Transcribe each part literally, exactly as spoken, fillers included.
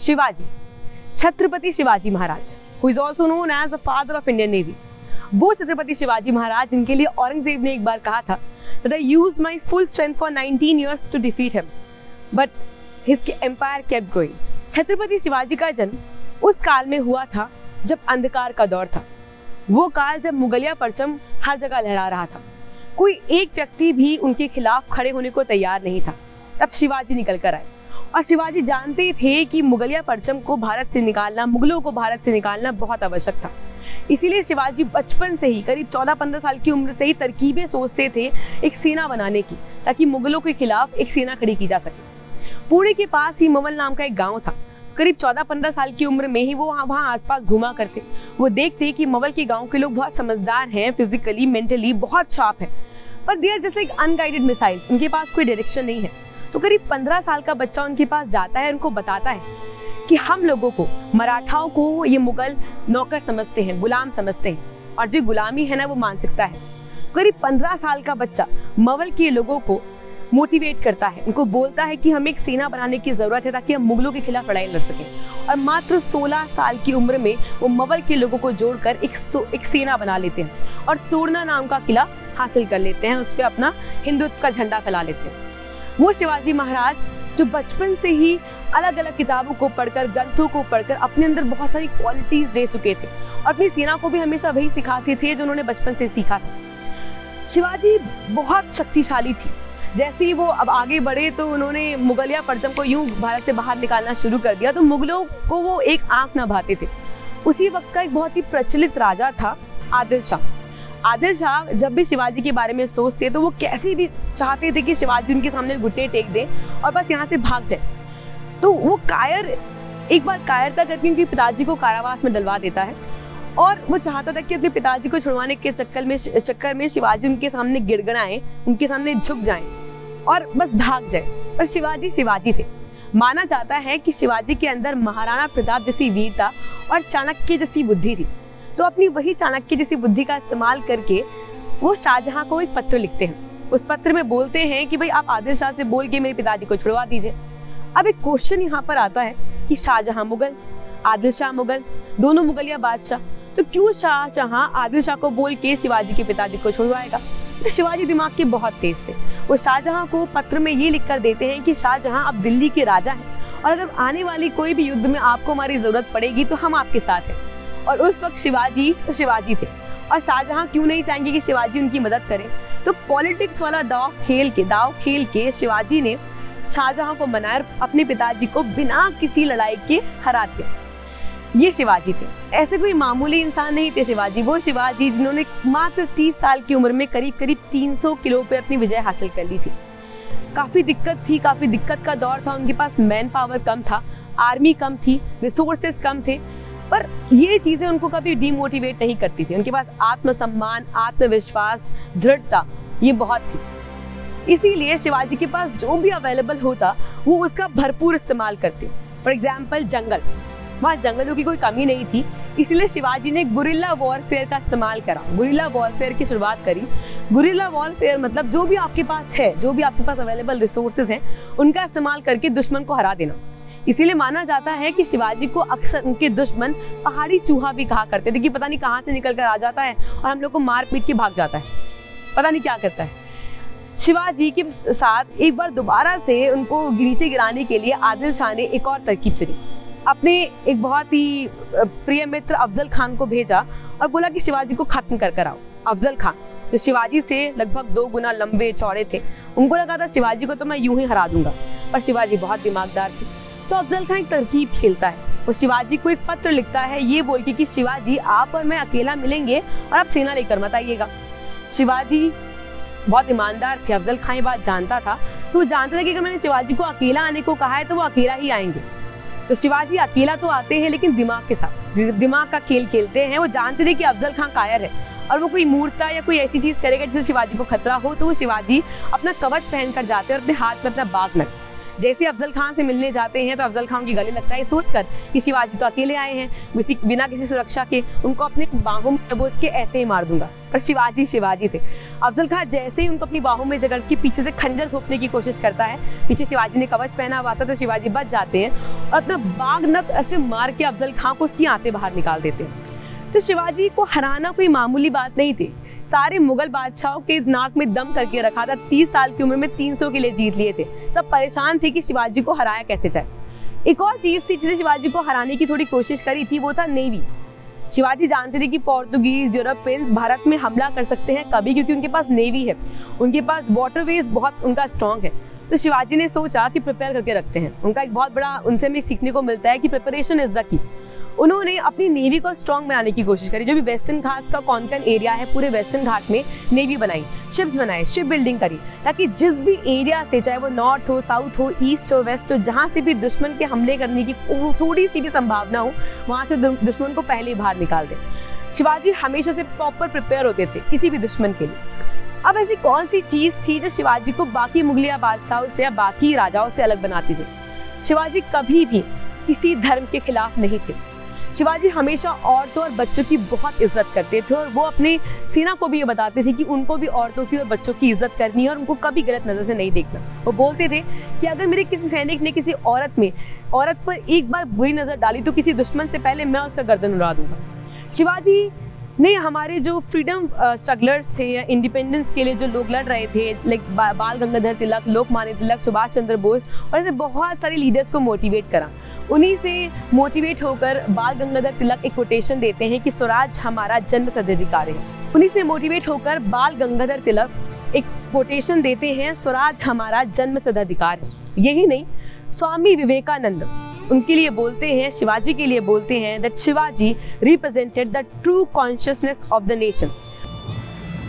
Shivaji, Chhatrapati Shivaji Maharaj, who is also known as the father of Indian Navy, वो छत्रपति शिवाजी महाराज जिनके लिए औरंगजेब ने एक बार कहा था that I used my full strength for nineteen years to defeat him, but his empire kept going. Chhatrapati Shivaji का जन्म उस काल में हुआ था जब अंधकार का दौर था, वो काल जब मुगलिया परचम हर जगह लहरा रहा था, कोई एक व्यक्ति भी उनके खिलाफ खड़े होने को तैयार नहीं था। तब शिवाजी निकल कर आए और शिवाजी जानते थे कि मुगलिया परचम को भारत से निकालना, मुगलों को भारत से निकालना बहुत आवश्यक था। इसीलिए शिवाजी बचपन से ही, करीब चौदह पंद्रह साल की उम्र से ही तरकीबें सोचते थे एक सेना बनाने की, ताकि मुगलों के खिलाफ एक सेना खड़ी की जा सके। पुणे के पास ही मवल नाम का एक गाँव था। करीब चौदह पंद्रह साल की उम्र में ही वो वहाँ वहाँ आसपास घूमा करते। वो देखते कि मवल के गांव के लोग बहुत समझदार हैं, फिजिकली मेंटली बहुत शार्प हैं, पर they are just like unguided missiles, उनके पास कोई डायरेक्शन नहीं है। तो करीब पंद्रह साल का बच्चा उनके पास जाता है, उनको बताता है कि हम लोगों को, मराठाओं को ये मुगल नौकर समझते हैं, गुलाम समझते हैं, और जो गुलामी है ना वो मानसिकता है। करीब पंद्रह साल का बच्चा मवल के लोगों को मोटिवेट करता है, उनको बोलता है कि हमें एक सेना बनाने की ज़रूरत है ताकि हम मुगलों के खिलाफ लड़ाई लड़ सकें। और मात्र सोलह साल की उम्र में वो मवल के लोगों को जोड़कर एक एक सेना बना लेते हैं और तोड़ना नाम का किला हासिल कर लेते हैं, उस पर अपना हिंदुत्व का झंडा फैला लेते हैं। वो शिवाजी महाराज जो बचपन से ही अलग अलग किताबों को पढ़कर, ग्रंथों को पढ़कर अपने अंदर बहुत सारी क्वालिटीज़ दे चुके थे और अपनी सेना को भी हमेशा वही सिखाते थे जो उन्होंने बचपन से सीखा था। शिवाजी बहुत शक्तिशाली थी। जैसे ही वो अब आगे बढ़े तो उन्होंने मुगलिया परचम को यूं भारत से बाहर निकालना शुरू कर दिया, तो मुगलों को वो एक आंख ना भाते थे। उसी वक्त का एक बहुत ही प्रचलित राजा था आदिल शाह। आदिल शाह जब भी शिवाजी के बारे में सोचते तो वो कैसे भी चाहते थे कि शिवाजी उनके सामने घुटने टेक दें और बस यहाँ से भाग जाए। तो वो कायर एक बार कायरता करके उनके पिताजी को कारावास में डलवा देता है और वो चाहता था कि अपने पिताजी को छुड़वाने के चक्कर में चक्कर में शिवाजी उनके सामने गिड़गड़ाएं, उनके सामने झुक जाएं और बस भाग जाए। पर शिवाजी शिवाजी थे। माना जाता है कि शिवाजी के अंदर महाराणा प्रताप जैसी वीरता और चाणक्य जैसी बुद्धि थी। तो अपनी वही चाणक्य जैसी बुद्धि का इस्तेमाल करके वो शाहजहाँ को एक पत्र लिखते हैं। उस पत्र में बोलते हैं कि भाई आप आदिल शाह से बोल के मेरे पिताजी को छुड़वा दीजिए। अब एक क्वेश्चन यहाँ पर आता है कि शाहजहाँ मुगल, आदिल शाह मुगल, दोनों मुगलिया बादशाह, तो क्यों शाहजहाँ आदिल शाह को बोल के शिवाजी के पिताजी को छुड़वाएगा? तो शिवाजी दिमाग के बहुत तेज थे। वो शाहजहाँ को पत्र में ये लिखकर देते हैं कि शाहजहाँ आप दिल्ली के राजा हैं और अगर आने वाली कोई भी युद्ध में आपको हमारी ज़रूरत पड़ेगी तो हम आपके साथ हैं। और उस वक्त शिवाजी तो शिवाजी थे और शाहजहाँ क्यों नहीं चाहेंगे कि शिवाजी उनकी मदद करें। तो पॉलिटिक्स वाला दाव खेल के दाव खेल के शिवाजी ने शाहजहाँ को मनाया, अपने पिताजी को बिना किसी लड़ाई के हरा दिया। ये शिवाजी थे। ऐसे कोई मामूली इंसान नहीं थे शिवाजी। वो शिवाजी जिन्होंने मात्र तीस साल की उम्र में करीब करीब तीन सौ किलो पे अपनी विजय हासिल कर ली थी। काफ़ी दिक्कत थी, काफ़ी दिक्कत का दौर था। उनके पास मैन पावर कम था, आर्मी कम थी, रिसोर्सेज कम थे, पर ये चीज़ें उनको कभी डीमोटिवेट नहीं करती थी। उनके पास आत्मसम्मान, आत्मविश्वास, दृढ़ता ये बहुत थी। इसीलिए शिवाजी के पास जो भी अवेलेबल होता वो उसका भरपूर इस्तेमाल करते। फॉर एग्जाम्पल जंगल, वहाँ जंगलों की कोई कमी नहीं थी, इसलिए शिवाजी ने गुरिल्ला वॉरफेयर का इस्तेमाल करा, गुरिल्ला वॉरफेयर की शुरुआत करी। गुरिल्ला वॉरफेयर मतलब जो भी आपके पास है, जो भी आपके पास अवेलेबल रिसोर्सेज हैं, उनका इस्तेमाल करके दुश्मन को हरा देना। इसीलिए माना जाता है कि शिवाजी को अक्सर उनके दुश्मन पहाड़ी चूहा भी कहा करते थे, कि पता नहीं कहाँ से निकल कर आ जाता है और हम लोग को मार पीट के भाग जाता है, पता नहीं क्या करता है। शिवाजी के साथ एक बार दोबारा से उनको नीचे गिराने के लिए आदिल शाह ने एक और तरकीब चली। अपने एक बहुत ही प्रिय मित्र अफजल खान को भेजा और बोला कि शिवाजी को खत्म कर कर आओ। अफजल खान जो शिवाजी से लगभग दो गुना लंबे चौड़े थे, उनको लगा था शिवाजी को तो मैं यूं ही हरा दूंगा, पर शिवाजी बहुत दिमागदार थे। तो अफजल खान एक तरकीब खेलता है, वो शिवाजी को एक पत्र लिखता है ये बोल के कि शिवाजी आप और मैं अकेला मिलेंगे और आप सेना लेकर मत आइएगा। शिवाजी बहुत ईमानदार थे, अफजल खान ये बात जानता था। तो वो जानता था कि अगर मैंने शिवाजी को अकेला आने को कहा है तो वो अकेला ही आएंगे। तो शिवाजी अकेला तो आते हैं लेकिन दिमाग के साथ, दिमाग का खेल खेलते हैं। वो जानते थे कि अफजल खान कायर है और वो कोई मूर्ता या कोई ऐसी चीज़ करेगा जिससे शिवाजी को खतरा हो, तो वो शिवाजी अपना कवच पहन कर जाते हैं और अपने हाथ में अपना बाग में जैसे अफजल खान से मिलने जाते हैं तो अफजल खान उनकी गले लगता है, सोचकर कि शिवाजी तो अकेले आए हैं, बिना किसी सुरक्षा के उनको अपने बाहों में दबोच के ऐसे ही मार दूंगा। पर शिवाजी शिवाजी थे। अफजल खान जैसे ही उनको अपनी बाहों में जकड़ के पीछे से खंजर थोपने की कोशिश करता है, पीछे शिवाजी ने कवच पहना हुआ था तो शिवाजी बच जाते हैं और अपना बाघ नक ऐसे मार के अफजल खान को उसकी आंतें बाहर निकाल देते हैं। तो शिवाजी को हराना कोई मामूली बात नहीं थी। सारे मुगल बादशाहों के नाक में दम करके रखा था। तीस साल की उम्र में तीन सौ किले जीत लिए थे। सब परेशान थे कि शिवाजी को हराया कैसे जाए। एक और चीज थी जिसे शिवाजी को हराने की थोड़ी कोशिश करी थी, वो था नेवी। शिवाजी जानते थे कि पोर्तुगीज, यूरोपियंस भारत में हमला कर सकते हैं कभी, क्योंकि उनके पास नेवी है, उनके पास वाटरवेज बहुत उनका स्ट्रॉन्ग है। तो शिवाजी ने सोचा कि प्रिपेयर करके रखते हैं। उनका एक बहुत बड़ा उनसे हमें सीखने को मिलता है कि प्रिपरेशन इज द की। उन्होंने अपनी नेवी को स्ट्रॉन्ग बनाने की कोशिश करी। जो भी वेस्टर्न घाट का कॉन्कन एरिया है, पूरे वेस्टर्न घाट में नेवी बनाई, शिप्स बनाए, शिप बिल्डिंग करी, ताकि जिस भी एरिया से, चाहे वो नॉर्थ हो, साउथ हो, ईस्ट हो, वेस्ट हो, जहाँ से भी दुश्मन के हमले करने की थोड़ी सी भी संभावना हो, वहाँ से दुश्मन को पहले बाहर निकाल दे। शिवाजी हमेशा से प्रॉपर प्रिपेयर होते थे किसी भी दुश्मन के लिए। अब ऐसी कौन सी चीज़ थी जो शिवाजी को बाकी मुगलिया बादशाहों से या बाकी राजाओं से अलग बनाती थी? शिवाजी कभी भी किसी धर्म के खिलाफ नहीं थे। शिवाजी हमेशा औरतों और बच्चों की बहुत इज्जत करते थे और वो अपने सेना को भी ये बताते थे कि उनको भी औरतों की और बच्चों की इज्जत करनी है और उनको कभी गलत नज़र से नहीं देखना। वो बोलते थे कि अगर मेरे किसी सैनिक ने किसी औरत में औरत पर एक बार बुरी नज़र डाली तो किसी दुश्मन से पहले मैं उसका गर्दन उड़ा दूंगा। शिवाजी ने हमारे जो फ्रीडम स्ट्रगलर्स थे या इंडिपेंडेंस के लिए जो लोग लड़ रहे थे, लाइक बा, बाल गंगाधर तिलक, लोकमान्य तिलक, सुभाष चंद्र बोस और ऐसे बहुत सारे लीडर्स को मोटिवेट करा। उन्हीं से मोटिवेट होकर बाल गंगाधर तिलक एक कोटेशन देते हैं कि स्वराज हमारा जन्मसिद्ध अधिकार है। उन्हीं से मोटिवेट होकर बाल गंगाधर तिलक एक कोटेशन देते हैं, स्वराज हमारा जन्मसिद्ध अधिकार है। यही नहीं, स्वामी विवेकानंद उनके लिए बोलते हैं, शिवाजी के लिए बोलते हैं that Shivaji represented the true consciousness of the nation.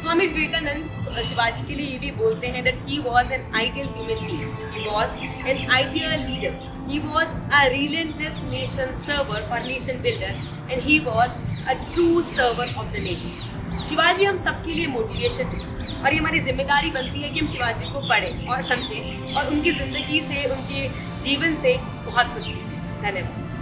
Swami Vivekananda Shivaji के लिए ये भी बोलते हैं that he was an ideal human being, he was an ideal leader, he was a relentless nation server और nation builder and he was a true server of the nation. Shivaji हम सबके लिए मोटिवेशन है और ये हमारी जिम्मेदारी बनती है कि हम शिवाजी को पढ़ें और समझें और उनकी ज़िंदगी से, उनके जीवन से बहुत कुछ सीखें। धन्यवाद।